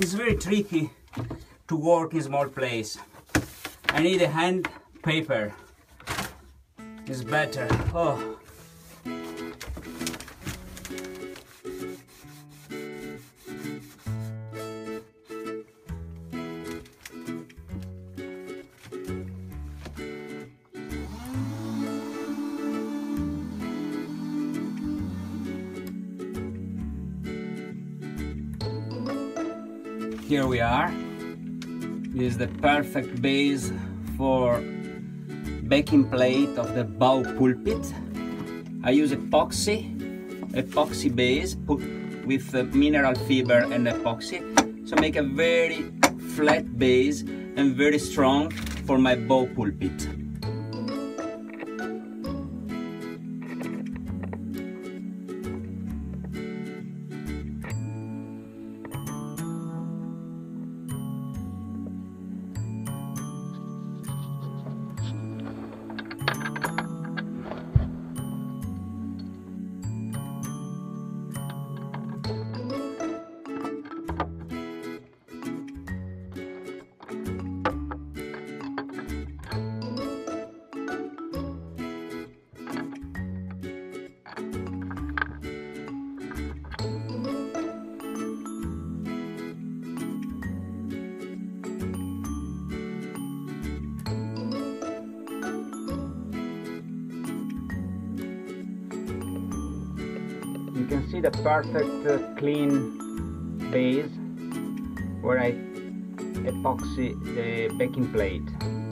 It's very tricky to work in small place. I need a hand paper. It's better. Oh. Here we are. It is the perfect base for backing plate of the bow pulpit. I use epoxy base with mineral fiber and epoxy, so make a very flat base and very strong for my bow pulpit. You can see the perfect clean base where I epoxy the backing plate.